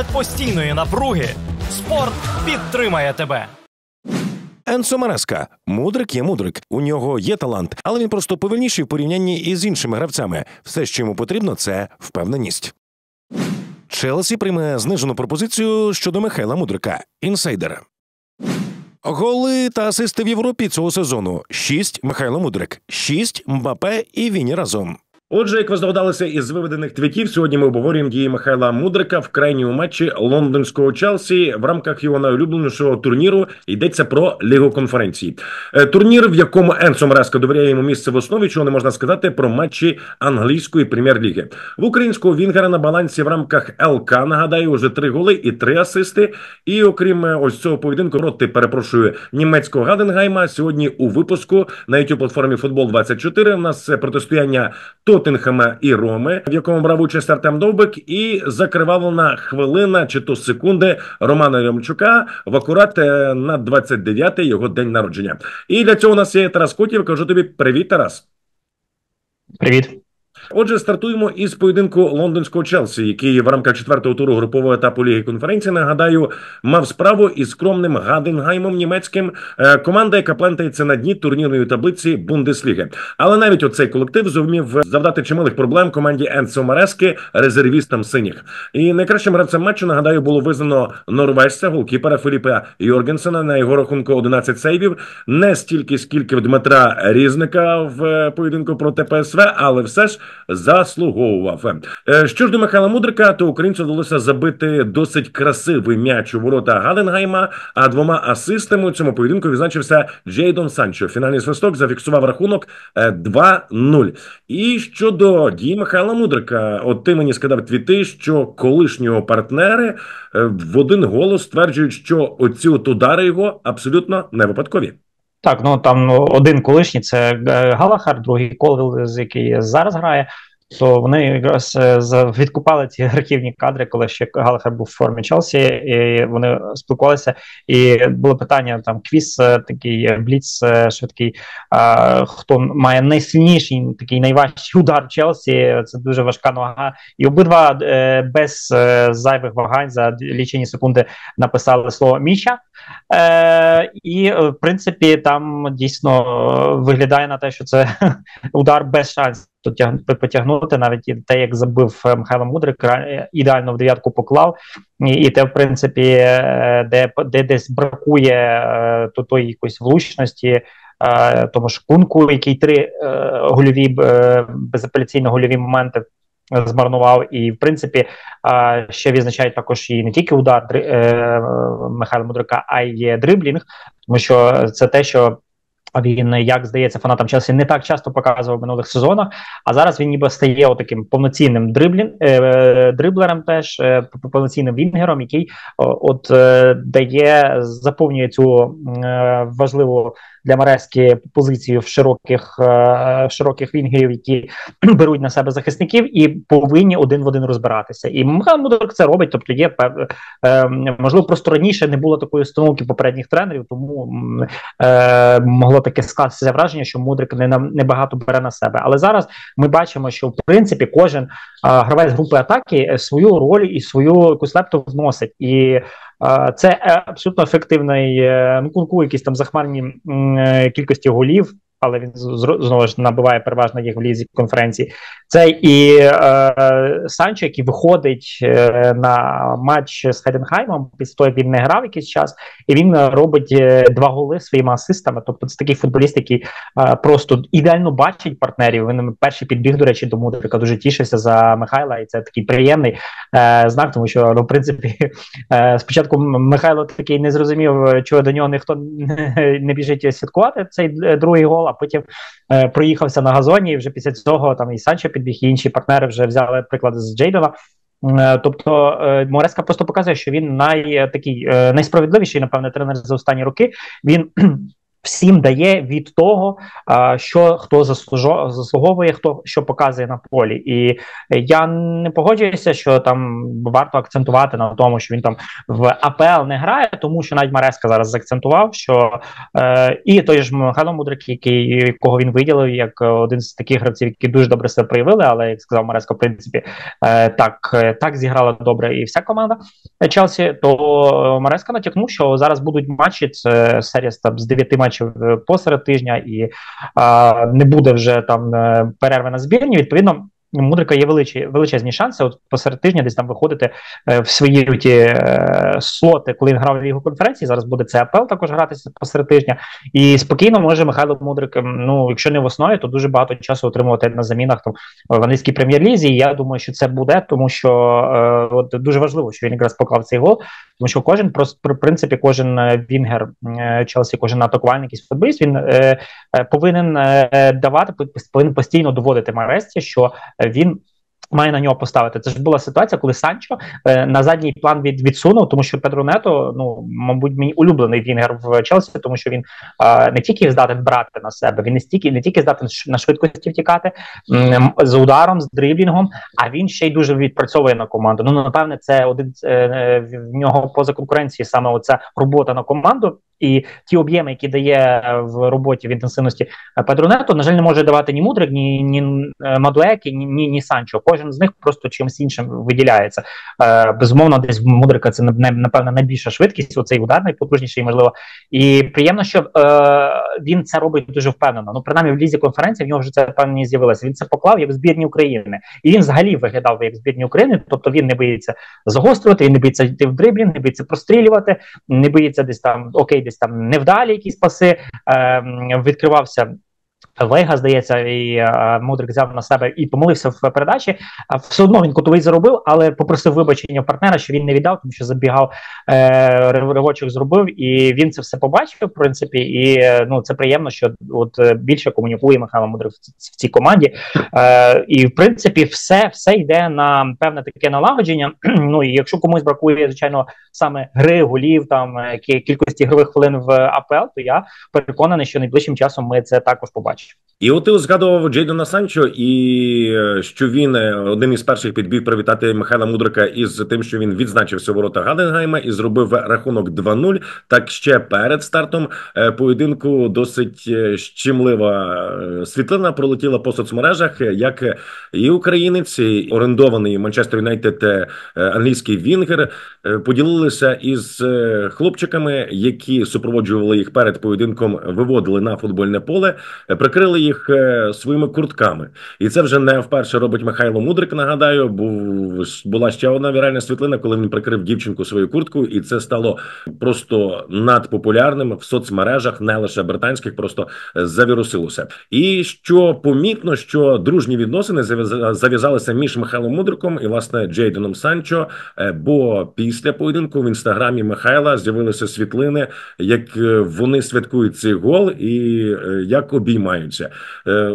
посеред постійної напруги спорт підтримає тебе. Енцо Мареска. Мудрик є Мудрик. У нього є талант, але він просто повільніший в порівнянні із іншими гравцями. Все, що йому потрібно – це впевненість. Челсі прийме знижену пропозицію щодо Михайла Мудрика. Інсайдер. Голи та асисти в Європі цього сезону. 6 – Михайло Мудрик, 6 – Мбаппе і Віні разом. Отже, як ви здогадалися із виведених твітів, сьогодні ми обговорюємо дії Михайла Мудрика в крайньому матчі лондонського Челсі в рамках його найулюбленішого турніру. Йдеться про Лігу Конференції. Турнір, в якому Енцо Мареска довіряє йому місце в основі, чого не можна сказати про матчі англійської прем'єр-ліги. В українського Вінгера на балансі в рамках ЛК, нагадаю, уже 3 голи і 3 асисти. І окрім ось цього поєдинку проти, німецького Гаденгайма, сьогодні у випуску на YouTube-платформі «Футбол24» у нас протистояння Тоттенхема і Роми, в якому брав участь Артем Довбик, і закривавлена хвилина чи то секунди Романа Яремчука в акурат на 29-й його день народження. І для цього у нас є Тарас Котів. Кажу тобі привіт, Тарас. Привіт. Отже, стартуємо із поєдинку лондонського Челсі, який в рамках 4-го туру групового етапу Ліги Конференції, нагадаю, мав справу із скромним Гаденгаймом німецьким, команда, яка плентається на дні турнірної таблиці Бундесліги. Але навіть оцей колектив зумів завдати чималих проблем команді Енцо Марески, резервістам синіх. І найкращим гравцем матчу, нагадаю, було визнано норвежця, голкіпера Філіпа Йоргенсена, на його рахунку 11 сейвів, не стільки, скільки в Дмитра Різника в поєдинку проти ПСВ, але все ж заслуговував. Що ж до Михайла Мудрика, то українцю вдалося забити досить красивий м'яч у ворота Гаденгайма, а 2 асистами у цьому поєдинку відзначився Джейдон Санчо. Фінальний свисток зафіксував рахунок 2-0. І щодо дій Михайла Мудрика, от ти мені скидав твіти, що колишнього партнери в один голос стверджують, що оці от удари його абсолютно не випадкові. Так, ну там один колишній – це Галлахер, другий Колвіл, який зараз грає, то вони якраз відкупали ці архівні кадри, коли ще Галлахер був в формі Челсі, і вони спілкувалися, і було питання, там квіз, такий бліц швидкий, хто має найсильніший, такий найважчий удар Челсі, це дуже важка нога, і обидва без зайвих вагань за лічені секунди написали слово «Міша». І, в принципі, там дійсно виглядає на те, що це удар без шансів потягнути, навіть і те, як забив Михайло Мудрик, ідеально в дев'ятку поклав, і те, в принципі, де десь бракує тої якоїсь влучності, тому ж Кунку, який 3 гольові, безапеляційно гольові моменти змарнував, і в принципі ще відзначають також і не тільки удар Михайла Мудрика, а й дриблінг, тому що це те, що він, як здається, фанатам Челсі не так часто показував в минулих сезонах, а зараз він ніби стає отаким повноцінним дриблером теж, повноцінним вінгером, який дає, заповнює цю важливу для Марески позицію в широких вінгерів, які беруть на себе захисників і повинні один в один розбиратися. І Михайло Мудрик це робить, тобто є, можливо, просто раніше не було такої установки попередніх тренерів, тому могло таке скластися враження, що Мудрик не багато бере на себе. Але зараз ми бачимо, що в принципі кожен гравець групи атаки свою роль і свою якусь лепту вносить. І це абсолютно ефективний, Кунку, якісь там захмарні кількості голів, але він знову ж набиває переважно їх в Лізі Конференції. Це і Санчо, який виходить на матч з Гаденгаймом, після того, як він не грав якийсь час, і він робить 2 голи своїми асистами. Тобто це такий футболіст, який просто ідеально бачить партнерів. Він перший підбіг, до речі, до Мудрика, дуже тішився за Михайла, і це такий приємний знак, тому що, в принципі, спочатку Михайло такий не зрозумів, чого до нього ніхто не біжить святкувати цей другий гол, а потім проїхався на газоні, і вже після цього там і Санчо підбіг, і інші партнери вже взяли приклад з Джейдона. Тобто Мареска просто показує, що він найсправедливіший, напевне, тренер за останні роки. Він всім дає від того, що хто заслуговує, хто що показує на полі. І я не погоджуюся, що там варто акцентувати на тому, що він там в АПЛ не грає, тому що навіть Мареска зараз заакцентував, що і той ж Михайло Мудрик, якого він виділив як один з таких гравців, які дуже добре себе проявили, але, як сказав Мареска, в принципі, так зіграла добре і вся команда Челсі, то Мареска натякнув, що зараз будуть матчі, це серія з 9 матчів посеред тижня, і не буде вже там перерви на збірні, відповідно, Мудрика є величезні шанси от посеред тижня десь там виходити в свої слоти, коли він грав в Лігу Конференції, зараз буде це АПЛ також гратися посеред тижня, і спокійно може Михайло Мудрик, ну, якщо не в основі, то дуже багато часу отримувати на замінах там в англійській прем'єр-лізі, і я думаю, що це буде, тому що от дуже важливо, що він якраз поклав цей гол, тому що кожен, просто, в принципі, кожен вінгер Челсі, кожен атакувальник і футболіст, він повинен давати, повинен постійно доводити Маресті, що він має на нього поставити. Це ж була ситуація, коли Санчо на задній план відсунув, тому що Педро Нето, ну, мабуть, мій улюблений вінгер в Челсі, тому що він не тільки здатен брати на себе, він не тільки здатен на швидкості втікати з ударом, з дриблінгом, а він ще й дуже відпрацьовує на команду. Ну, напевне, це один в нього поза конкуренції саме оця робота на команду. І ті об'єми, які дає в роботі, в інтенсивності Педро Нето, на жаль, не може давати ні Мудрик, ні Мадуекі, ні Санчо. Кожен з них просто чимось іншим виділяється. Безумовно, десь в Мудрика це, напевно, найбільша швидкість, оцей удар найпотужніший, можливо. І приємно, що він це робить дуже впевнено. Ну, принаймні, в Лізі Конференції в нього вже це впевненість з'явилося. Він це поклав як в збірні України. І він взагалі виглядав як в збірні України, тобто він не боїться загострювати, він не боїться йти в дриблінг, не боїться прострілювати, не боїться десь там, окей, десь там невдалі якісь паси, відкривався Вейга, здається, і Мудрик взяв на себе і помилився в передачі. Все одно він кутовий заробив, але попросив вибачення партнера, що він не віддав, тому що забігав, ривочок зробив, і він це все побачив, в принципі, і ну, це приємно, що от більше комунікує Михайло Мудрик в цій команді. І, в принципі, все йде на певне таке налагодження. Ну, і якщо комусь бракує, звичайно, саме гри, голів, там, кількості ігрових хвилин в АПЛ, то я переконаний, що найближчим часом ми це також побачимо. І от ти згадував Джейдона Санчо, і що він один із перших підбіг привітати Михайла Мудрика із тим, що він відзначився у ворота Гаденгайма і зробив рахунок 2-0. Так ще перед стартом поєдинку досить щемлива світлина пролетіла по соцмережах, як і українець, і орендований Манчестер Юнайтед англійський вінгер поділилися із хлопчиками, які супроводжували їх перед поєдинком, виводили на футбольне поле, прикрили їх своїми куртками. І це вже не вперше робить Михайло Мудрик, нагадаю, була ще одна віральна світлина, коли він прикрив дівчинку свою курткою, і це стало просто надпопулярним в соцмережах, не лише британських, просто завірусилося. І що помітно, що дружні відносини зав'язалися між Михайлом Мудриком і, власне, Джейдоном Санчо, бо після поєдинку в інстаграмі Михайла з'явилися світлини, як вони святкують цей гол і як обіймаються.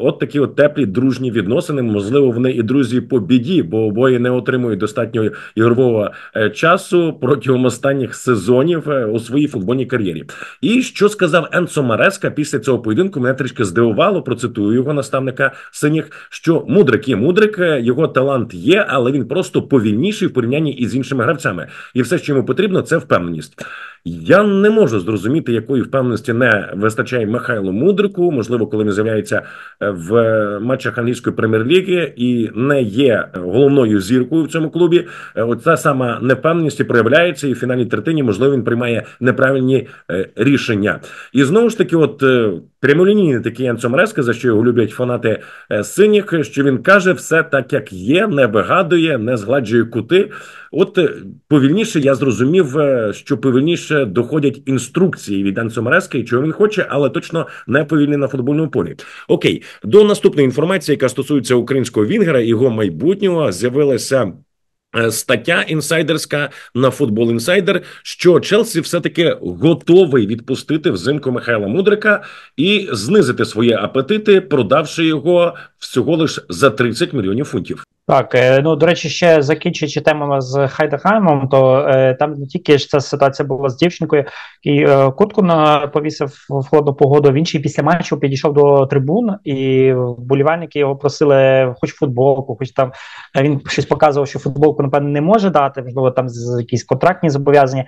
От такі от теплі, дружні відносини. Можливо, вони і друзі по біді, бо обоє не отримують достатньо ігрового часу протягом останніх сезонів у своїй футбольній кар'єрі. І що сказав Енцо Мареска після цього поєдинку, мене трішки здивувало, процитую його наставника синіх, що Мудрик є Мудрик, його талант є, але він просто повільніший в порівнянні із іншими гравцями. І все, що йому потрібно, це впевненість. Я не можу зрозуміти, якої впевненості не вистачає Михайлу Мудрику, можливо, коли він з'являється в матчах англійської прем'єр-ліги і не є головною зіркою в цьому клубі. Оця сама невпевненість проявляється і в фінальній третині, можливо, він приймає неправильні рішення. І знову ж таки, от прямолінійний такий Енцо Мареска, за що його люблять фанати синіх, що він каже все так, як є, не вигадує, не згладжує кути. От повільніше я зрозумів, що повільніше доходять інструкції від Енцо Марески, чого він хоче, але точно не повільний на футбольному полі. Окей, до наступної інформації, яка стосується українського вінгера і його майбутнього, з'явилася стаття інсайдерська на Football Insider, що Челсі все-таки готовий відпустити взимку Михайла Мудрика і знизити свої апетити, продавши його всього лиш за 30 мільйонів фунтів. Так, ну, до речі, ще закінчуючи тему з Хайдерхаймом, то там не тільки ж ця ситуація була з дівчинкою, і куртку повісив в холодну погоду, він ще після матчу підійшов до трибун, і вболівальники його просили хоч футболку, хоч там, він щось показував, що футболку, напевно, не може дати, можливо, там якісь контрактні зобов'язання,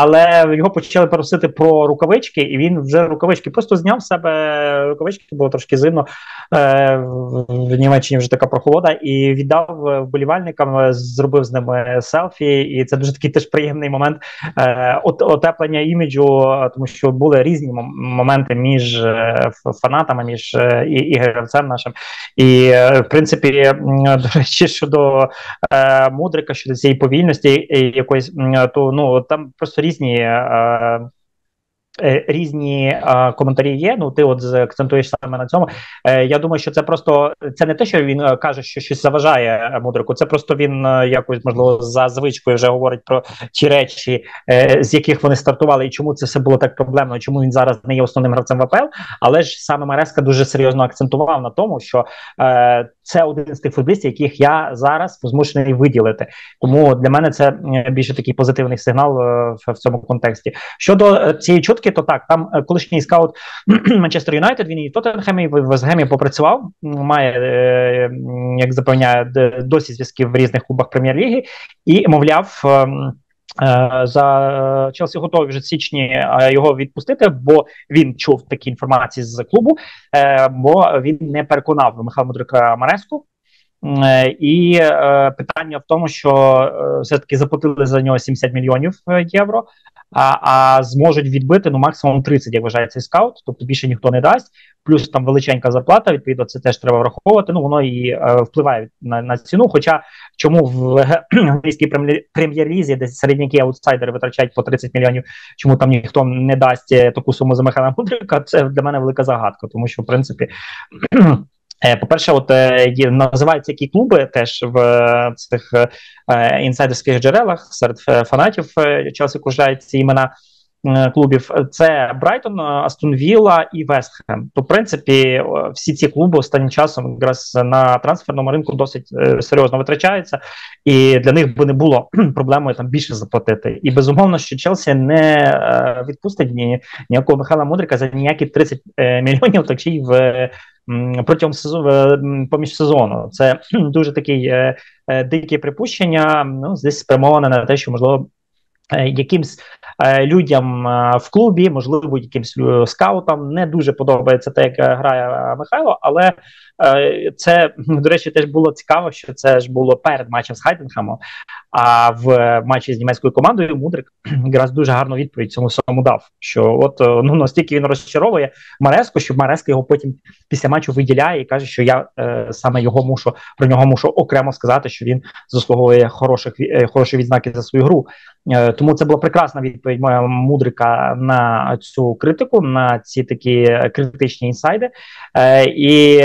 але його почали просити про рукавички, і він вже рукавички просто зняв з себе рукавички, було трошки зимно, в Німеччині вже така прохолода, і віддав вболівальникам, зробив з ними селфі, і це дуже такий теж приємний момент отеплення іміджу, тому що були різні моменти між фанатами, між і гравцем нашим. І, в принципі, до речі, щодо Мудрика, щодо цієї повільності якоїсь, то ну, там просто різні коментарі є, ну ти от акцентуєш саме на цьому. Я думаю, що це просто, це не те, що він каже, що щось заважає Мудрику, це просто він якось, можливо, за звичкою вже говорить про ті речі, з яких вони стартували, і чому це все було так проблемно, і чому він зараз не є основним гравцем в АПЛ, але ж саме Мареска дуже серйозно акцентував на тому, що це один з тих футболістів, яких я зараз змушений виділити. Тому для мене це більше такий позитивний сигнал в цьому контексті. Щодо цієї чутки, то так, там колишній скаут Манчестер Юнайтед, він і в Тоттенхемі, і в Вестгемі попрацював, має, як запевняє, досі зв'язків в різних клубах прем'єр-ліги, і, мовляв, за Челсі готові вже в січні його відпустити, бо він чув такі інформації з клубу, бо він не переконав Михайла Мудрика Мареску. І питання в тому, що все-таки заплатили за нього 70 мільйонів євро, а зможуть відбити, ну, максимум 30, як вважає цей скаут, тобто більше ніхто не дасть, плюс там величенька зарплата, відповідно, це теж треба враховувати, ну, воно і впливає на ціну, хоча чому в англійській прем'єр-лізі, де середняки аутсайдери витрачають по 30 мільйонів, чому там ніхто не дасть таку суму за Михайла Мудрика, це для мене велика загадка, тому що, в принципі, по-перше, от називаються які клуби теж в цих інсайдерських джерелах серед фанатів Челсі кружляють ці імена клубів. Це Брайтон, Астон Вілла і Вестхем. То, в принципі, всі ці клуби останнім часом якраз на трансферному ринку досить серйозно витрачаються, і для них би не було проблемою там більше заплатити. І, безумовно, що Челсі не відпустить ніякого Михайла Мудрика за ніякі 30 мільйонів, так ще й протягом сезону, поміж сезону. Це дуже такі дикі припущення, ну, здесь спрямоване на те, що, можливо, якимсь людям в клубі, можливо, якимсь скаутам не дуже подобається те, як грає Михайло, але це, до речі, теж було цікаво, що це ж було перед матчем з Хайденхамом, а в матчі з німецькою командою Мудрик якраз дуже гарну відповідь цьому самому дав, що от, ну, настільки він розчаровує Мареску, що Мареска його потім після матчу виділяє і каже, що я саме його мушу, про нього мушу окремо сказати, що він заслуговує хороші відзнаки за свою гру. Тому це була прекрасна відповідь моя Мудрика на цю критику, на ці такі критичні інсайди. І,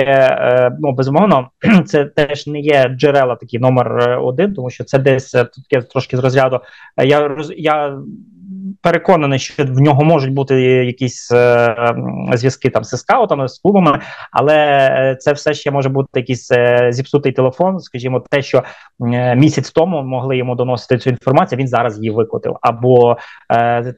ну, безумовно, це теж не є джерела такі номер один, тому що це десь таке трошки з розряду. Я переконаний, що в нього можуть бути якісь зв'язки там зі скаутами, з клубами, але це все ще може бути якийсь зіпсутий телефон, скажімо, те, що місяць тому могли йому доносити цю інформацію, він зараз її викотив, або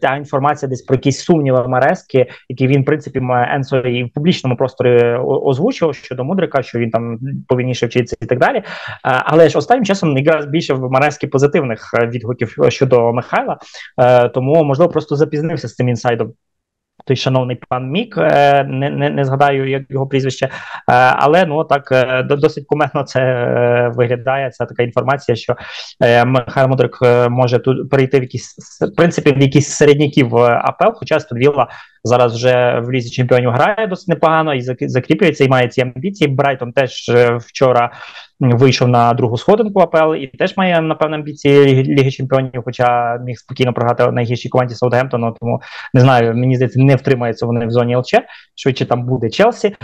та інформація десь про якісь сумніви Марески, які він, в принципі, Енцо і в публічному просторі озвучував щодо Мудрика, що він там повільніше вчиться і так далі, але ж останнім часом якраз більше в Марески позитивних відгуків щодо Михайла, тому, можливо, просто запізнився з цим інсайдом той шановний пан Мік, не згадаю, як його прізвище, але, ну, так, досить кумедно це виглядає, це така інформація, що Михайло Мудрик може тут перейти в якісь, в принципі, в якісь середняків АПЛ, хоча Астон Вілла зараз вже в Лізі Чемпіонів грає досить непогано і закріплюється, і має ці амбіції. Брайтон теж вчора вийшов на другу сходинку АПЛ і теж має, напевно, амбіції Ліги Чемпіонів, хоча міг спокійно програти найгіршій команді Саутгемптона, тому, не знаю, мені здається, не втримаються вони в зоні ЛЧ, швидше там буде Челсі.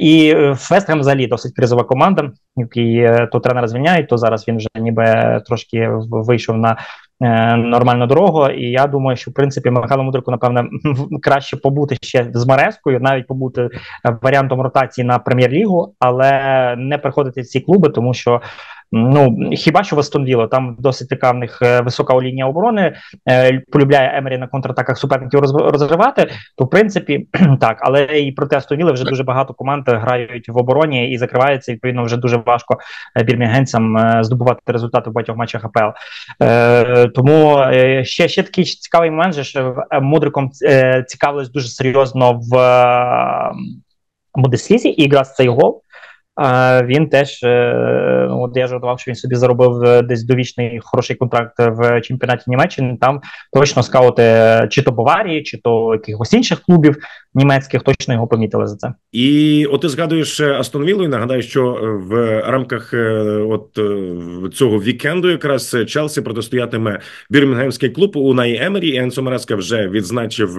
І Вестхем взагалі досить кризова команда, який то тренера звільняють, то зараз він вже ніби трошки вийшов на нормально дорого, і я думаю, що в принципі Михайло Мудрику, напевно, краще побути ще з Марескою, навіть побути варіантом ротації на прем'єр-лігу, але не приходити в ці клуби, тому що ну, хіба що в Астон Вілла, там досить така в них висока лінія оборони, полюбляє Емері на контратаках суперників розривати, то в принципі так, але і проти Астон Вілли вже дуже багато команд грають в обороні і закриваються, відповідно вже дуже важко бірмінгенцям здобувати результати в багатьох матчах АПЛ. Тому ще такий цікавий момент, що Мудриком цікавились дуже серйозно в Бундеслізі, і якраз цей гол, він теж, от я жартував, що він собі заробив десь довічний хороший контракт в чемпіонаті Німеччини, там точно скаути чи то Баварії, чи то якихось інших клубів німецьких точно його помітили за це. І от ти згадуєш Астон Віллу, і нагадаю, що в рамках от цього вікенду якраз Челсі протистоятиме бірмінгемський клуб Унаї Емері, і Енцо Мареска вже відзначив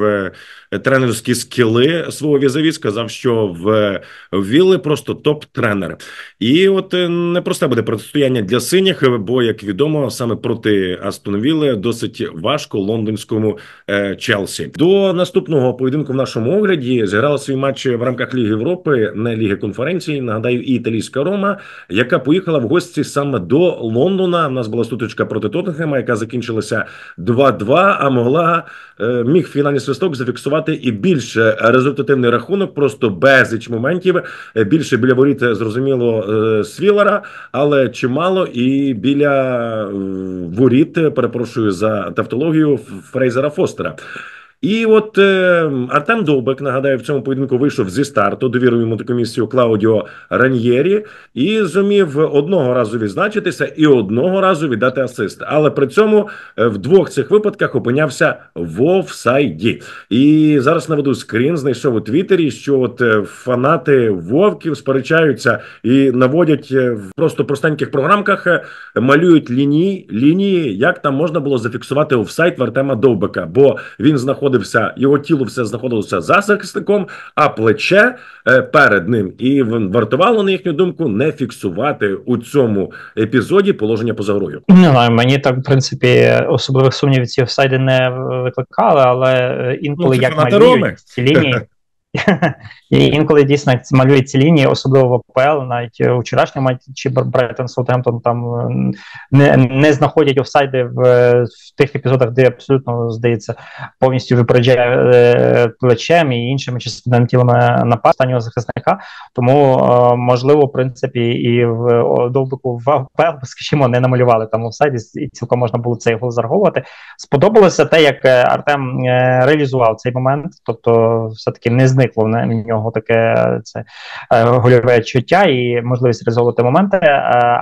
тренерські скіли свого візаві, сказав, що в Вілли просто топ-тренер. І от непросте буде протистояння для синіх, бо, як відомо, саме проти Астон Вілли досить важко лондонському Челсі. До наступного поєдинку в нашому огляді зіграла свій матч в рамках Ліги Європи, не Ліги Конференції, нагадаю, і італійська Рома, яка поїхала в гості саме до Лондона. У нас була сутичка проти Тоттенхема, яка закінчилася 2-2, а міг фінальний свисток зафіксувати і більш результативний рахунок, просто безліч моментів, більше біля воріт, зрозуміло, Свілера, але чимало і біля воріт, перепрошую за тавтологію, Фрейзера Фостера. І от Артем Довбик, нагадаю, в цьому поєдинку вийшов зі старту, довірив йому таку місію Клаудіо Раньєрі і зумів одного разу відзначитися і одного разу віддати асист. Але при цьому в двох цих випадках опинявся в офсайді. І зараз наведу скрін, знайшов у Твіттері, що от фанати Вовків сперечаються і наводять в просто простеньких програмках, малюють лінії, як там можна було зафіксувати офсайд в Артема Довбика, бо він знаходить його тіло все знаходилося за захисником, а плече перед ним. І вартувало, на їхню думку, не фіксувати у цьому епізоді положення поза грою. Не знаю, мені так, в принципі, особливих сумнівів ці офсайди не викликали, але інколи як малюють ці лінії. І інколи дійсно малюють ці лінії, особливо в АПЛ, навіть у вчорашньому матчі Брайтон Саутгемптон там не знаходять офсайди в тих епізодах, де абсолютно, здається, повністю випереджає плечем і іншими частинами тіла нападу останнього захисника. Тому, можливо, в принципі, і в Довбику в АПЛ, скажімо, не намалювали там офсайди, і цілком можна було цей гол зараховувати. Сподобалося те, як Артем реалізував цей момент, тобто все-таки не знищив. Зникло в нього таке це гольове чуття і можливість реалізовувати моменти,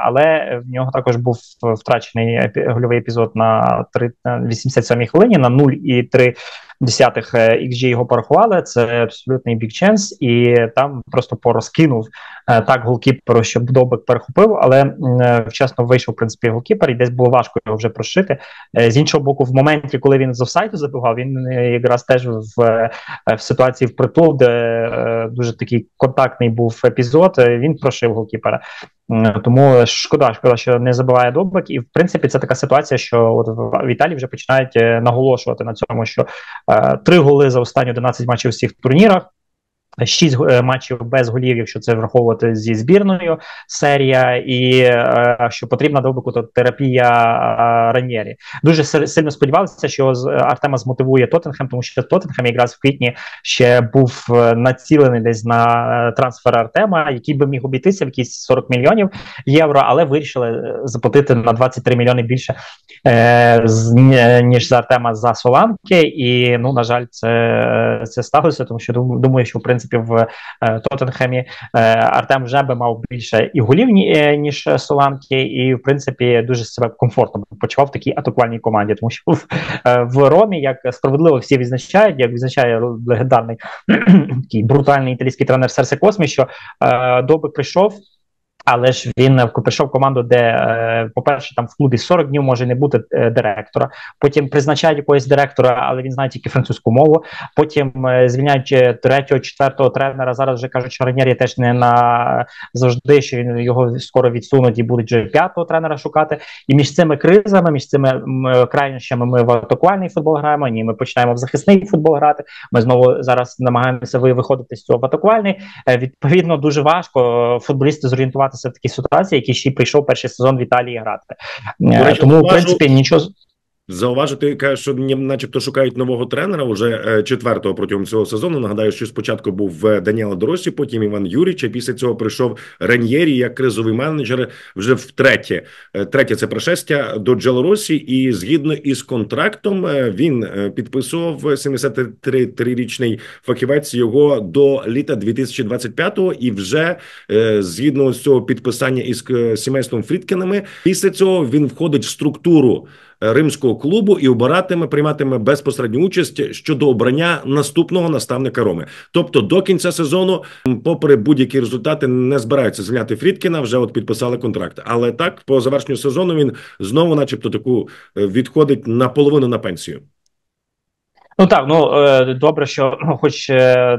але в нього також був втрачений гольовий епізод на 87-й хвилині, на 0,3 десятих XG його порахували, це абсолютний big chance, і там просто порозкинув так голкіпер, щоб Довбик перехопив, але вчасно вийшов, в принципі, голкіпер, і десь було важко його вже прошити. З іншого боку, в моменті, коли він з офсайду забігав, він якраз теж в ситуації впритул, де дуже такий контактний був епізод, він прошив голкіпера. Тому шкода, що не забиває Довбик, і в принципі це така ситуація, що от в Італії вже починають наголошувати на цьому, що 3 голи за останні 11 матчів у всіх турнірах, 6 матчів без голів, якщо це враховувати зі збірною, серія, і що потрібна Довбику терапія Раньєрі. Дуже сильно сподівалися, що Артема змотивує Тоттенхем, тому що Тоттенхем якраз в квітні ще був націлений десь на трансфер Артема, який би міг обійтися в якісь 40 мільйонів євро, але вирішили заплатити на 23 мільйони більше, ніж за Артема за Соланки, і, ну, на жаль, це сталося, тому що думаю, що, в принципі, в Тоттенхемі Артем вже би мав більше і голів, ніж Соланки, і, в принципі, дуже себе комфортно почував в такій атакувальній команді, тому що в Ромі, як справедливо всі відзначають, як відзначає легендарний такий брутальний італійський тренер Серсе Космі, що Довбик прийшов, Але ж він прийшов в команду, де, по-перше, там в клубі 40 днів може не бути директора, потім призначають якогось директора, але він знає тільки французьку мову, потім звільняють третього, четвертого тренера, зараз вже кажуть, що Раньєрі теж не назавжди, що він його скоро відсунуть і будуть вже п'ятого тренера шукати. І між цими кризами, між цими крайнощами ми в атакувальний футбол граємо, ні, ми починаємо в захисний футбол грати, ми знову зараз намагаємося виходити з цього в атакувальний. Відповідно, дуже важко футболісти зорієнтувати в такій ситуації, який ще прийшов перший сезон в Італії грати. Тому, в принципі, нічого... Зауважу, ти кажеш, що начебто шукають нового тренера, вже четвертого протягом цього сезону. Нагадаю, що спочатку був Даніеле Де Россі, потім Іван Юрич, а після цього прийшов Раньєрі як кризовий менеджер вже втретє. Третє це пришестя до Джело Росі, і згідно із контрактом він підписував 73-річний фахівець його до літа 2025-го, і вже згідно з цього підписання із сімейством Фрідкінами, після цього він входить в структуру римського клубу і обиратиме, прийматиме безпосередню участь щодо обрання наступного наставника Роми. Тобто до кінця сезону, попри будь-які результати, не збираються звільняти Фрідкіна, вже от підписали контракт. Але так, по завершенню сезону він знову начебто таку відходить наполовину на пенсію. Ну так, добре, що хоч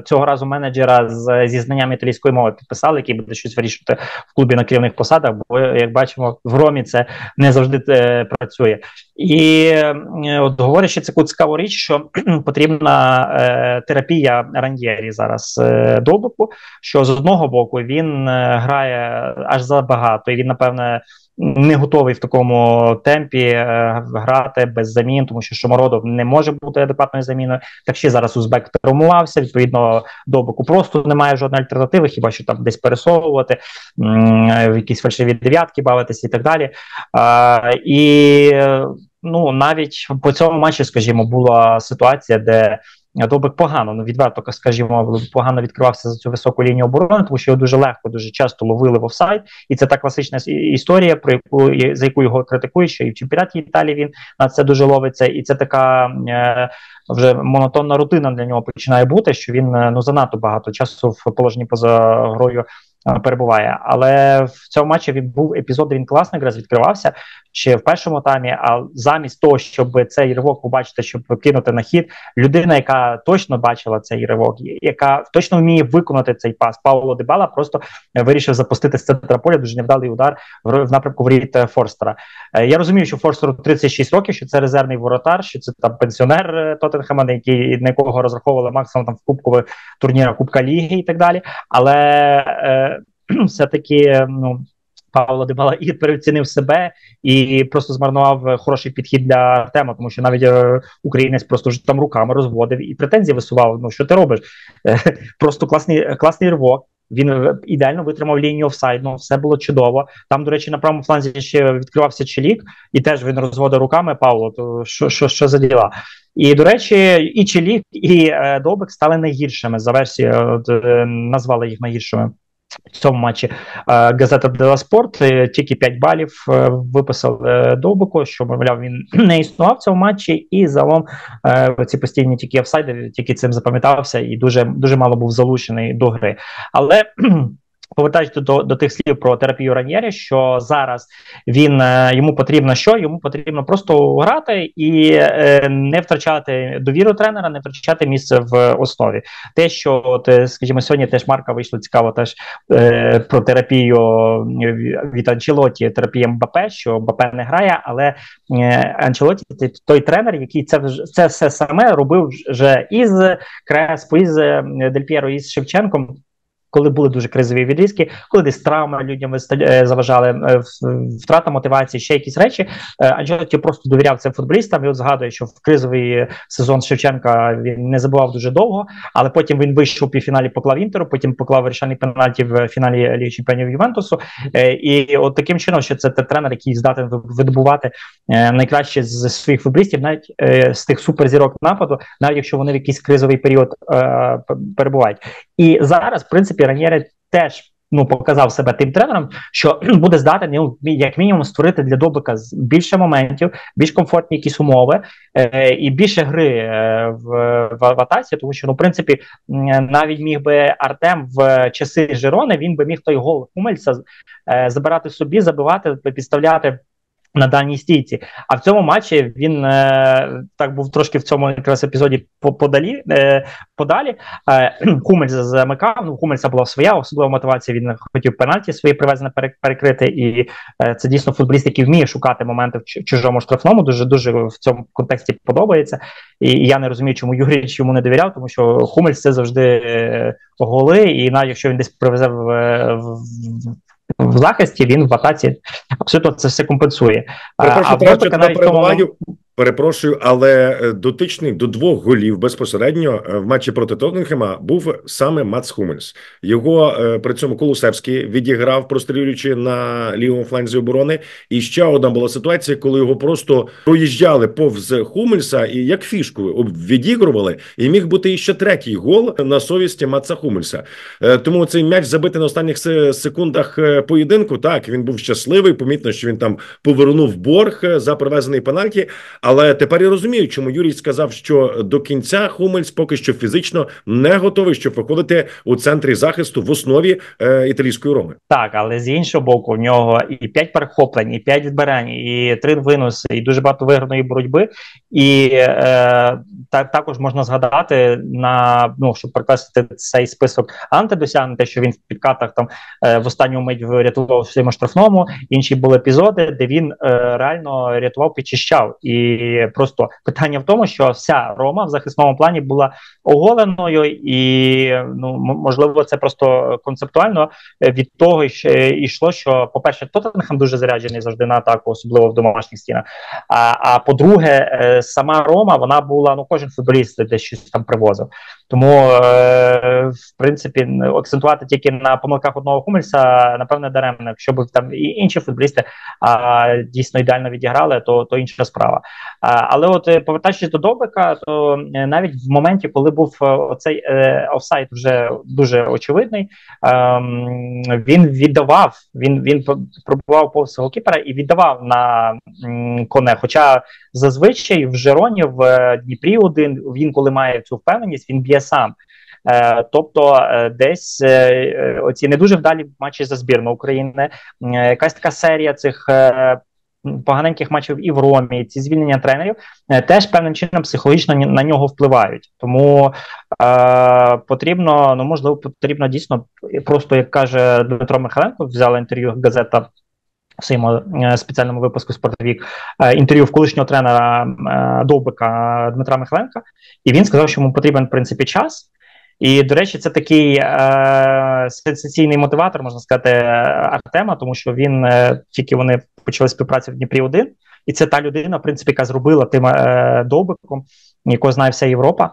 цього разу менеджера зі знанням італійської мови підписали, який буде щось вирішувати в клубі на керівних посадах, бо, як бачимо, в Ромі це не завжди працює. І от говорячи цю цікаву річ, що потрібна терапія Раньєрі зараз Довбику, що з одного боку він грає аж забагато, і він, напевне, не готовий в такому темпі грати без замін, тому що Шомородов не може бути адекватною заміною. Так ще зараз Узбек травмувався, відповідно, Довбику просто немає жодної альтернативи, хіба що там десь пересовувати, в якісь фальшиві дев'ятки бавитися і так далі. Навіть по цьому матчі, скажімо, була ситуація, де Довбик погано, відверто, скажімо, погано відкривався за цю високу лінію оборони, тому що його дуже легко, дуже часто ловили в офсайд, і це та класична історія, за яку його критикують, що і в чемпіонаті Італії він на це дуже ловиться, і це така вже монотонна рутина для нього починає бути, що він занадто багато часу в положенні поза грою перебуває. Але в цьому матчі був епізод, де він класно якраз відкривався ще в першому таймі, а замість того, щоб цей ривок побачити, щоб кинути на хід, людина, яка точно бачила цей ривок, яка точно вміє виконати цей пас, Пауло Дебала, просто вирішив запустити з центра поля дуже невдалий удар в напрямку воріт Форстера. Я розумію, що Форстеру 36 років, що це резервний воротар, що це там пенсіонер Тоттенхема, на якого розраховували максимум там в кубкових турнірах Кубка Ліги і так далі, але все-таки, Пауло Дебала і переоцінив себе і просто змарнував хороший підхід для Артема, тому що навіть українець просто вже там руками розводив і претензії висував, що ти робиш? Просто класний рвок. Він ідеально витримав лінію офсайдну, все було чудово. Там, до речі, на правому фланзі ще відкривався Челік, і теж він розводив руками Пауло, то що за діла? І, до речі, і Челік, і Довбик стали найгіршими, за версією назвали їх найгіршими. В цьому матчі газета «Дела Спорт» тільки 5 балів виписав Довбику, що, мовляв, він не існував в цьому матчі, і загалом ці постійні тільки офсайди, тільки цим запам'ятався і дуже, дуже мало був залучений до гри. Але повертаючись до тих слів про терапію Раньєрі, що зараз йому потрібно що? Йому потрібно просто грати і не втрачати довіру тренера, не втрачати місце в основі. Те, що, скажімо, сьогодні теж Марка вийшла цікаво теж про терапію від Анчелоті, терапія Мбаппе, що Мбаппе не грає, але Анчелоті – це той тренер, який це все саме робив вже із Креспо, із Дель П'єро, із Шевченком, коли були дуже кризові відрізки, коли десь травми людям заважали, втрата мотивації, ще якісь речі. Анчелотті просто довіряв цим футболістам, і от згадує, що в кризовий сезон Шевченка він не забував дуже довго, але потім він вийшов у півфіналі, поклав Інтеру, потім поклав вирішальний пенальті в фіналі Ліги Чемпіонів Ювентусу. І от таким чином, що це тренер, який здатен видобувати найкраще з своїх футболістів, навіть з тих суперзірок нападу, навіть якщо вони в якийсь кризовий період перебувають. І зараз, в принципі, Раньєрі теж ну, показав себе тим тренером, що буде здатен, ну, як мінімум, створити для Довбика більше моментів, більш комфортні якісь умови і більше гри в атаці, тому що, ну, в принципі, навіть міг би Артем в часи Жирони, він би міг той гол Гуммельса забирати собі, забивати, підставляти на даній стійці. А в цьому матчі він так був трошки в цьому якраз епізоді подалі. Гуммельс замикав, ну, Гуммельса була своя особлива мотивація, він хотів пенальті свої привезені перекрити, і це дійсно футболіст, який вміє шукати моменти в чужому штрафному, дуже-дуже в цьому контексті подобається. І я не розумію, чому Юрич йому не довіряв, тому що Гуммельс це завжди голи, і навіть якщо він десь привезе в захисті, він в атаці абсолютно це все компенсує. Перепрошую, але дотичний до двох голів безпосередньо в матчі проти Тоттенхема був саме Матс Гуммельс. Його при цьому Колусевський відіграв, прострілюючи на лівому фланзі оборони. І ще одна була ситуація, коли його просто проїжджали повз Гуммельса і як фішку відігрували. І міг бути іще третій гол на совісті Матса Гуммельса. Тому цей м'яч забитий на останніх секундах поєдинку. Так, він був щасливий, помітно, що він там повернув борг за привезений пенальті. Але тепер я розумію, чому Юрій сказав, що до кінця Гуммельс поки що фізично не готовий, щоб виходити у центрі захисту в основі італійської Роми. Так, але з іншого боку, у нього і 5 перехоплень, і 5 відбирань, і 3 виноси, і дуже багато виграної боротьби. І також можна згадати, щоб прикрасити цей список антидосягнень, те, що він в підкатах там в останню мить врятував своєму штрафному. Інші були епізоди, де він реально рятував, підчищав. І просто питання в тому, що вся Рома в захисному плані була оголеною, і, ну, можливо, це просто концептуально від того йшло, що, по-перше, Тоттенхем дуже заряджений завжди на атаку, особливо в домашніх стінах, а по-друге, сама Рома, вона була, ну, кожен футболіст десь щось там привозив. Тому, в принципі, акцентувати тільки на помилках одного Гуммельса, напевне, даремно. Якщо б там і інші футболісти дійсно ідеально відіграли, то інша справа. Але от повертаючись до Довбика, то навіть в моменті, коли був оцей офсайд вже дуже очевидний, він віддавав, він пробував повз голкіпера і віддавав на коне. Хоча зазвичай в Жироні, в Дніпрі один, він коли має цю впевненість, він б'є сам. Тобто десь оці не дуже вдалі матчі за збірну України, якась така серія цих поганеньких матчів і в Ромі, ці звільнення тренерів теж певним чином психологічно на нього впливають. Тому потрібно, ну, можливо, потрібно дійсно, просто, як каже Дмитро Михайленко, взяла інтерв'ю газета в своєму спеціальному випуску «Спортовік», інтерв'ю в колишнього тренера Довбика Дмитра Михайленка, і він сказав, що йому потрібен, в принципі, час. І, до речі, це такий сенсаційний мотиватор, можна сказати, Артема, тому що він, тільки вони почали співпрацю в Дніпрі-1, і це та людина, в принципі, яка зробила тим Довбиком, якого знає вся Європа,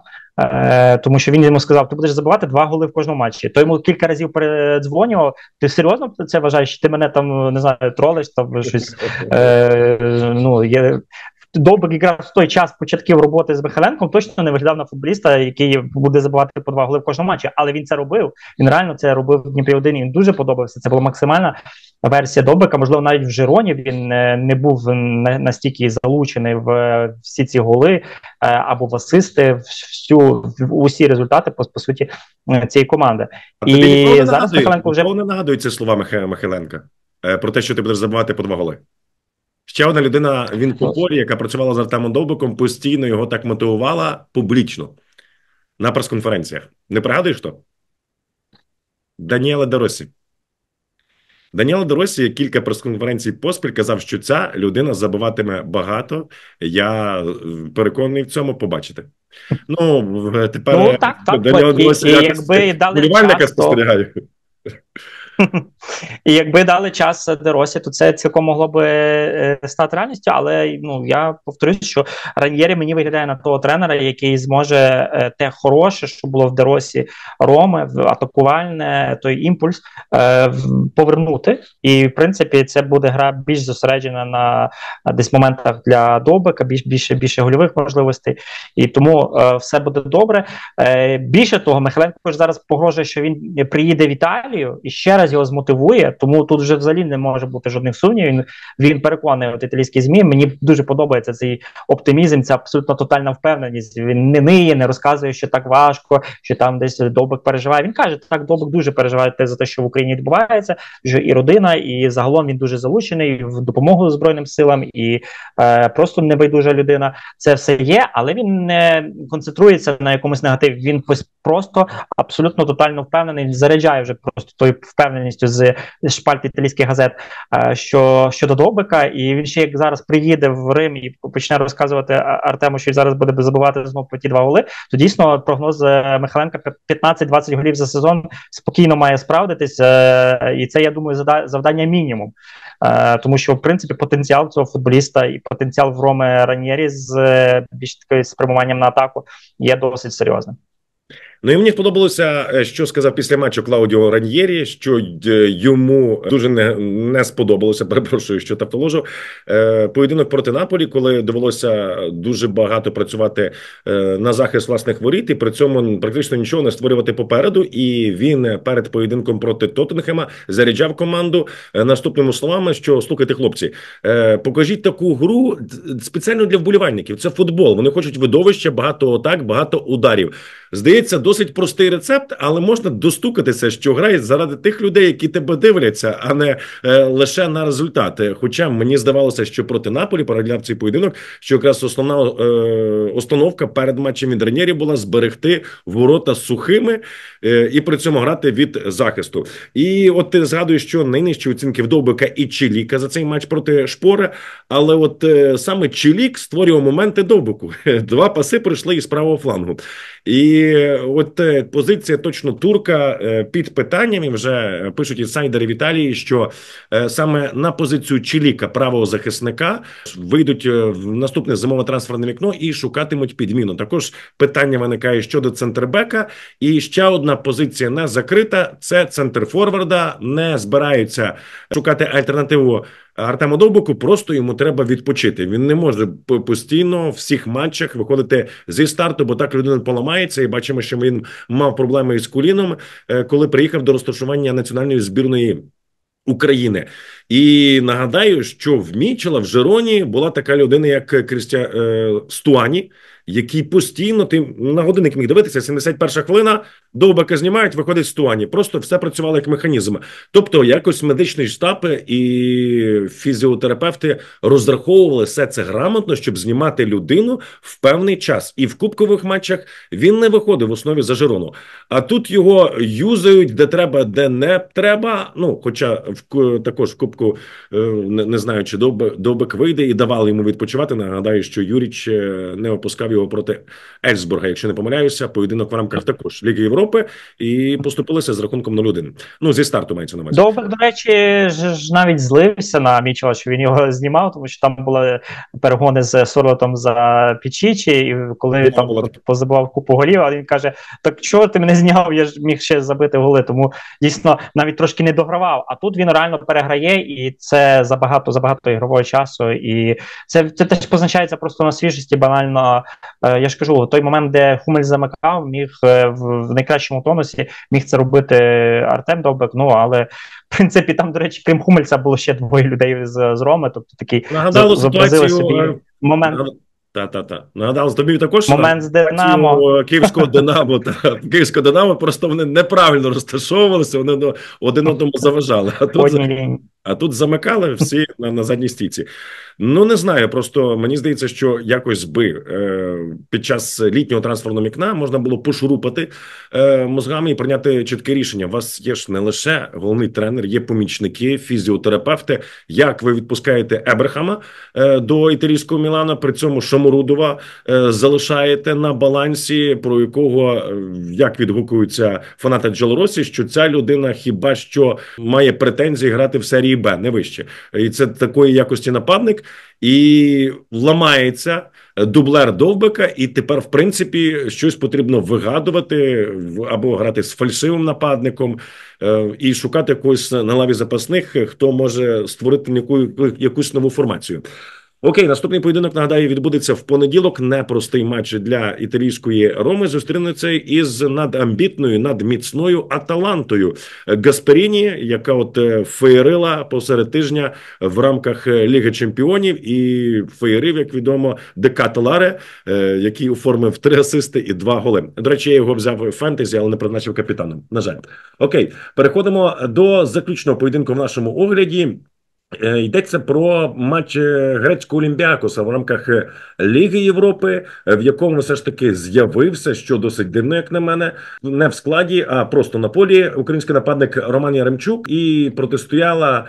тому що він йому сказав: ти будеш забивати 2 голи в кожному матчі. То йому кілька разів передзвонював: ти серйозно це вважаєш, ти мене там, не знаю, тролиш, там щось, ну, є... Довбик якраз в той час початків роботи з Михайленком точно не виглядав на футболіста, який буде забивати по 2 голи в кожному матчі, але він це робив, він реально це робив в Дніпрі-1, він дуже подобався, це була максимальна версія Довбика. Можливо, навіть в Жироні він не був настільки залучений в всі ці голи або в асисти, усі результати, по суті, цієї команди. І зараз Михайленко вже... не нагадують ці слова Михайленка про те, що ти будеш забивати по 2 голи? Ще одна людина, він Купорі, яка працювала з Артемом Довбиком, постійно його так мотивувала публічно на прес-конференціях. Не пригадуєш, хто? Даніеле Де Россі. Даніеле Де Россі кілька прес-конференцій поспіль казав, що ця людина забиватиме багато. Я переконаний в цьому, побачите. Ну, тепер... Ну, так. Якби дали час, то... І якби дали час Де Россі, то це цілком могло би стати реальністю, але, ну, я повторюсь, що Раньєрі мені виглядає на того тренера, який зможе те хороше, що було в Де Россі Роми, атакувальне, той імпульс повернути, і, в принципі, це буде гра більш зосереджена на десь моментах для Довбика, більше гольових можливостей, і тому все буде добре. Більше того, Михайленко зараз погрожує, що він приїде в Італію і ще раз Морозі його змотивує, тому тут вже взагалі не може бути жодних сумнівів. Він переконує от італійські ЗМІ. Мені дуже подобається цей оптимізм, ця абсолютно тотальна впевненість. Він не ниє, не розказує, що так важко, що там десь Довбик переживає. Він каже, так, Довбик дуже переживає за те, що в Україні відбувається, що і родина, і загалом він дуже залучений в допомогу Збройним силам, і просто небайдужа людина. Це все є, але він не концентрується на якомусь негативі. Він просто абсолютно тотально впевнений, заряджає вже просто тою впевненістю з шпальт італійських газет щодо Довбика, і він ще як зараз приїде в Рим і почне розказувати Артему, що зараз буде забивати знову по ті два голи, то дійсно прогноз Михайленка 15-20 голів за сезон спокійно має справдитись, і це, я думаю, завдання мінімум, тому що, в принципі, потенціал цього футболіста і потенціал в Роме Раньєрі з більш такою спрямуванням на атаку є досить серйозним. Ну і мені сподобалося, що сказав після матчу Клаудіо Раньєрі, що йому дуже не сподобалося, перепрошую, що тавтоложу, поєдинок проти Наполі, коли довелося дуже багато працювати на захист власних воріт і при цьому практично нічого не створювати попереду, і він перед поєдинком проти Тоттенхема заряджав команду наступними словами, що слухайте, хлопці, покажіть таку гру спеціально для вболівальників, це футбол, вони хочуть видовища, багато атак, багато ударів. Здається, досить простий рецепт, але можна достукатися, що грає заради тих людей, які тебе дивляться, а не лише на результати. Хоча мені здавалося, що проти Наполі перегляв цей поєдинок, що якраз основна установка перед матчем від Раньєрі була зберегти ворота сухими і при цьому грати від захисту. І от ти згадуєш, що найнижчі оцінки в Довбика і Чиліка за цей матч проти Шпори, але от саме Чилік створював моменти Довбику. Два паси прийшли із правого флангу. І от позиція точно турка під питанням, і вже пишуть інсайдери в Італії, що саме на позицію Чиліка, правого захисника, вийдуть в наступне зимове трансферне вікно і шукатимуть підміну. Також питання виникає щодо центрбека, і ще одна позиція не закрита, це центрфорварда, не збираються шукати альтернативу Артему Довбику, просто йому треба відпочити. Він не може постійно в всіх матчах виходити зі старту, бо так людина поламається, і бачимо, що він мав проблеми із коліном, коли приїхав до розташування національної збірної України. І нагадаю, що в Мічела, в Жироні була така людина, як Крістіан Стуані, який постійно, ти на годинник міг дивитися, 71-ша хвилина, Довбика знімають, виходить Стуані. Просто все працювало як механізм. Тобто якось медичний штаб і фізіотерапевти розраховували все це грамотно, щоб знімати людину в певний час. І в кубкових матчах він не виходив в основі за Жирону. А тут його юзають де треба, де не треба. Ну, хоча також в кубку, не знаю, чи Довбик вийде, і давали йому відпочивати. Нагадаю, що Юрич не опускав його проти Ельсбурга, якщо не помиляюся, поєдинок в рамках також Ліги Європи, і поступилися з рахунком 0-1. Ну, зі старту мається на увазі. Довбик, до речі, ж навіть злився на Мічела, що він його знімав, тому що там були перегони з Сорлотом за Пічічі, і коли там позабував купу голів, а він каже, так чого ти мене зняв, я ж міг ще забити голи, тому дійсно навіть трошки не догравав, а тут він реально переграє, і це забагато ігрового часу, і це теж позначається просто на свіжості, банально. Я ж кажу, той момент, де Хумель замикав, міг в найкращому тонусі, міг це робити Артем Довбик, ну, але, в принципі, там, до речі, крім Хумельса, було ще двоє людей з Роми, тобто такий зобразили собі момент. Та-та-та. Нагадав, з тобі також момент з Динамо. Київського Динамо. Київського Динамо, просто вони неправильно розташовувалися, вони один одному заважали. А тут замикали всі на задній стійці. Ну, не знаю, просто мені здається, що якось би під час літнього трансферного вікна можна було пошурупати мозгами і прийняти чітке рішення. У вас є ж не лише головний тренер, є помічники, фізіотерапевти. Як ви відпускаєте Еберхама до італійського Мілана, при цьому Шомородова залишаєте на балансі, про якого, як відгукуються фанати Джалоросі, що ця людина хіба що має претензії грати в серії Б, не вище. І це такої якості нападник. І ламається дублер Довбика, і тепер, в принципі, щось потрібно вигадувати, або грати з фальшивим нападником, і шукати когось на лаві запасних, хто може створити якусь нову формацію. Окей, наступний поєдинок, нагадаю, відбудеться в понеділок. Непростий матч для італійської Роми. Зустрінеться із надамбітною, надміцною Аталантою Гасперіні, яка от феєрила посеред тижня в рамках Ліги Чемпіонів і феєрив, як відомо, Де Каталаре, який оформив 3 асисти і 2 голи. До речі, я його взяв у фентезі, але не призначив капітаном. На жаль. Окей, переходимо до заключного поєдинку в нашому огляді. Йдеться про матч грецького Олімпіакоса в рамках Ліги Європи, в якому все ж таки з'явився, що досить дивно, як на мене, не в складі, а просто на полі, український нападник Роман Яремчук, і протистояла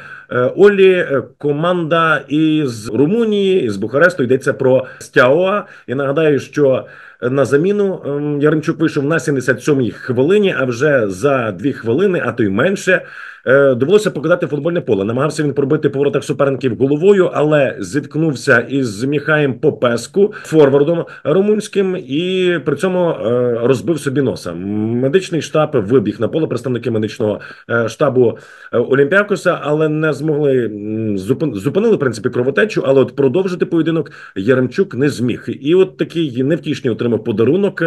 Олі команда із Румунії, із Бухаресту, йдеться про Стяоа. І нагадаю, що на заміну Яремчук вийшов на 77-й хвилині, а вже за 2 хвилини, а то й менше, довелося покидати футбольне поле. Намагався він пробити по воротах суперників головою, але зіткнувся із Міхаєм Попеску, форвардом румунським, і при цьому розбив собі носа. Медичний штаб вибіг на поле, представники медичного штабу Олімпіакоса, але не змогли, зупинили, в принципі, кровотечу, але от продовжити поєдинок Яремчук не зміг. І от такий невтішний отримав подарунок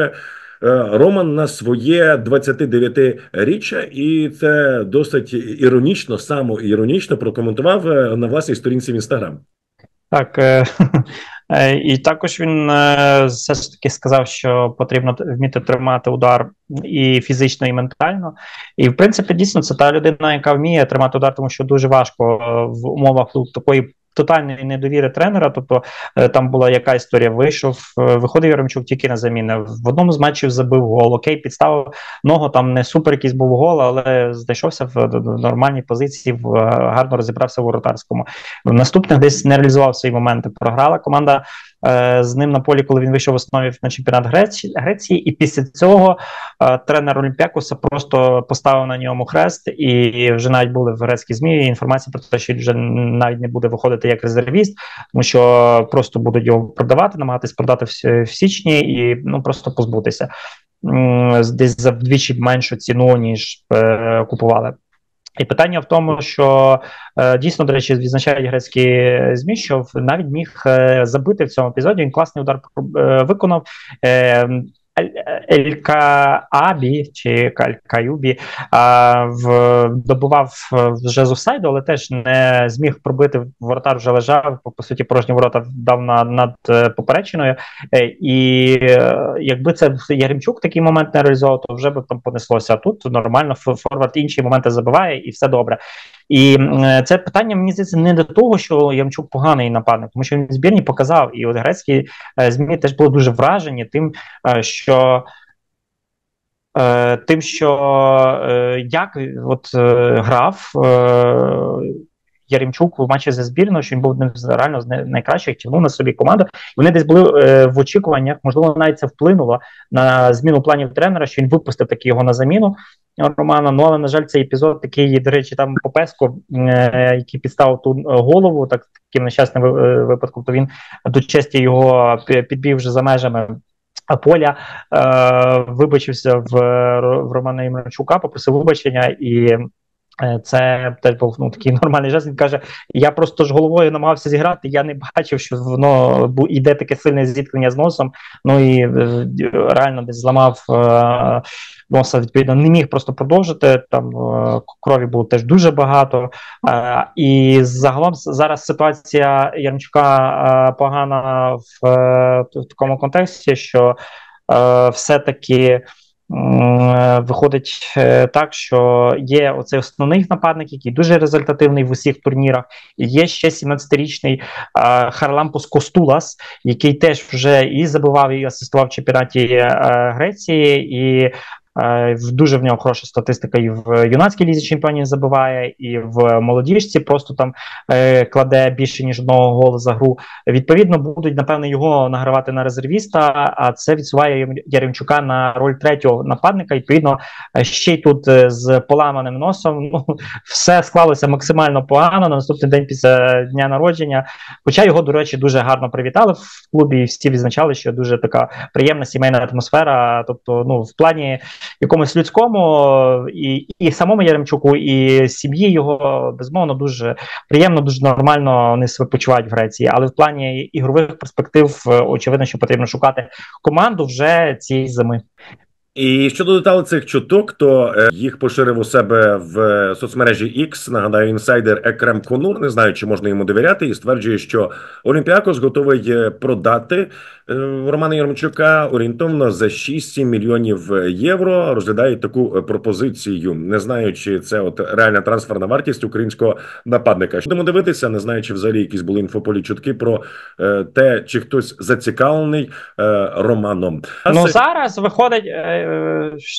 Роман на своє 29-річчя, і це досить іронічно, самоіронічно прокоментував на власній сторінці в Інстаграм. Так, і також він все ж таки сказав, що потрібно вміти тримати удар і фізично, і ментально. І, в принципі, дійсно, це та людина, яка вміє тримати удар, тому що дуже важко в умовах такої тотальної недовіри тренера, тобто там була яка історія, виходив Яремчук тільки на заміну, в одному з матчів забив гол, окей, підставив ногу, там не супер якийсь був гол, але знайшовся в нормальній позиції, гарно розібрався в воротарському. В наступних десь не реалізував свої моменти, програла команда з ним на полі, коли він вийшов в основі на чемпіонат Греції, і після цього тренер Олімпіакоса просто поставив на ньому хрест, і вже навіть були в грецькій ЗМІ інформація про те, що вже навіть не буде виходити як резервіст, тому що просто будуть його продавати, намагатись продати в січні і просто позбутися. Десь за вдвічі меншу ціну, ніж купували. І питання в тому, що дійсно, до речі, відзначають грецькі ЗМІ, що навіть міг забити в цьому епізоді, він класний удар виконав. Елькаабі чи Калькаюбі добував вже з офсайду, але теж не зміг пробити, воротар вже лежав, по суті порожні ворота дав над поперечиною, і якби це Яремчук такий момент не реалізував, то вже б там понеслося, а тут нормально форвард інші моменти забиває і все добре. І це питання, мені здається, не до того, що Яремчук поганий нападник, тому що він в збірні показав, і от грецькі ЗМІ теж були дуже вражені тим, що як грав Яремчук в матчі за збірну, що він був одним з реально найкращих, тягнув на собі команду. Вони десь були в очікуваннях, можливо, навіть це вплинуло на зміну планів тренера, що він випустив таки його на заміну Романа. Ну, але, на жаль, цей епізод такий, до речі, там Попеско, який підставив ту голову, таким нещасним випадком, то він до честі його підбив вже за межами поля, вибачився в Романа Яремчука, попросив вибачення, і це теж був такий нормальний жест. Він каже, я просто ж головою намагався зіграти, я не бачив, що воно йде таке сильне зіткнення з носом, і реально десь зламав носа, відповідно, не міг просто продовжити, там крові було теж дуже багато, і загалом зараз ситуація Яремчука погана в такому контексті, що все-таки виходить так, що є оцей основний нападник, який дуже результативний в усіх турнірах, і є ще 17-річний Харлампос Костулас, який теж вже і забивав, і асистував в чемпіонаті Греції, і дуже в нього хороша статистика, і в юнацькій лізі чемпіонів забиває, і в молодіжці просто там кладе більше, ніж одного голу за гру. Відповідно, будуть, напевно, його награвати на резервіста, а це відсуває Яремчука на роль 3-го нападника. Відповідно, ще й тут з поламаним носом. Все склалося максимально погано на наступний день після дня народження. Хоча його, до речі, дуже гарно привітали в клубі, і всі відзначали, що дуже така приємна сімейна атмосфера. Тобто, в плані якомусь людському, і самому Яремчуку, і сім'ї його, безумовно, дуже приємно, дуже нормально вони себе почувають в Греції. Але в плані ігрових перспектив, очевидно, що потрібно шукати команду вже цієї зими. І щодо деталей цих чуток, то їх поширив у себе в соцмережі X, нагадаю, інсайдер Екрем Конур, не знаю, чи можна йому довіряти, і стверджує, що Олімпіакос готовий продати Романа Яремчука орієнтовно за 6-7 мільйонів євро, розглядають таку пропозицію. Не знаю, чи це от реальна трансферна вартість українського нападника. Будемо дивитися, не знаю, чи взагалі якісь були інфополі чутки про те, чи хтось зацікавлений Романом. Ну, зараз виходить...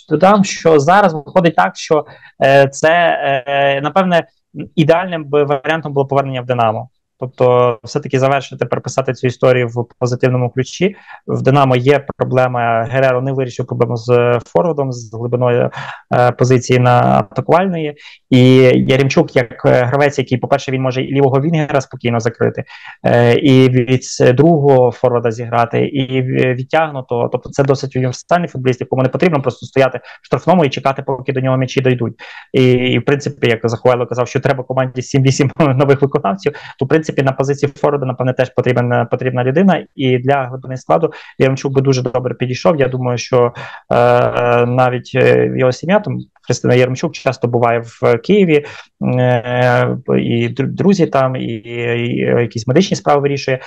Додам, що зараз виходить так, що це, напевне, ідеальним би варіантом було повернення в «Динамо». Тобто все-таки завершити, переписати цю історію в позитивному ключі. В «Динамо» є проблема, Гереро не вирішив проблему з форвардом, з глибиною позиції на атакувальної. І Яремчук, як гравець, який, по-перше, він може і лівого вінгера спокійно закрити, і від другого форварда зіграти, і відтягнуто. Тобто це досить універсальний футболіст, якому не потрібно просто стояти в штрафному і чекати, поки до нього м'ячі дійдуть. І в принципі, як Захуайло казав, що треба команді 7-8 нових виконавців, то, в принципі, на позиції форварда, напевне, теж потрібна людина. І для глибини складу Яремчук би дуже добре підійшов. Я думаю, що навіть його сім'я, там, Христина Яремчук, часто буває в Києві, і друзі там, і якісь медичні справи вирішує.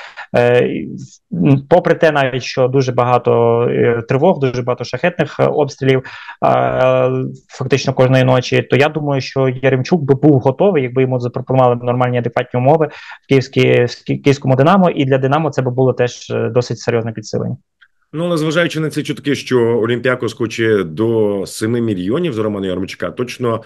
Попри те, навіть, що дуже багато тривог, дуже багато шахетних обстрілів фактично кожної ночі, то я думаю, що Яремчук би був готовий, якби йому запропонували нормальні адекватні умови в київському «Динамо», і для «Динамо» це би було теж досить серйозне підсилення. Ну, незважаючи на ці чутки, що Олімпіакос хоче до 7 мільйонів з Романа Яремчука, точно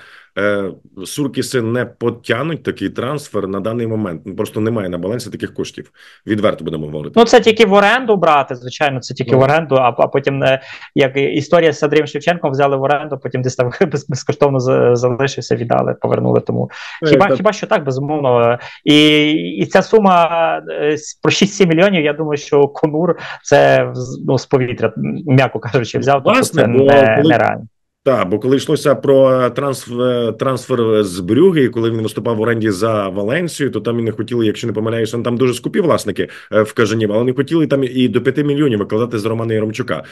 Суркіси не потягнуть такий трансфер на даний момент. Просто немає на балансі таких коштів. Відверто будемо говорити. Ну, це тільки в оренду брати, звичайно, це тільки в оренду, а потім, як історія з Садрієм Шевченком, взяли в оренду, потім десь там безкоштовно залишився, віддали, повернули тому. Хіба що так, безумовно. І ця сума про 6-7 мільйонів, я думаю, що Конур це, ну, з повітря, м'яко кажучи, взяв, тому це нереально. Так, бо коли йшлося про трансфер з Брюги, коли він виступав в оренді за Валенсію, то там і не хотіли, якщо не помиляюся, там дуже скупі власники в Кажанів, але не хотіли там і до 5 мільйонів викладати з Романа Яремчука.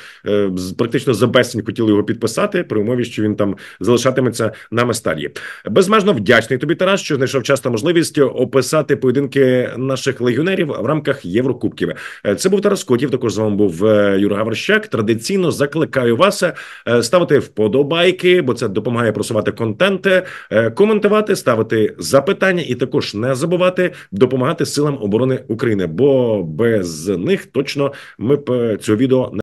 Практично за безцінь хотіли його підписати, при умові, що він там залишатиметься на Местар'ї. Безмежно вдячний тобі, Тарас, що знайшов час та можливість описати поєдинки наших легіонерів в рамках Єврокубків. Це був Тарас Котів, також з вами був Юра Гаврищак. Традиційно закликаю вас ставити вподобайки, бо це допомагає просувати контенти, коментувати, ставити запитання і також не забувати допомагати Силам оборони України, бо без них точно ми б цього відео не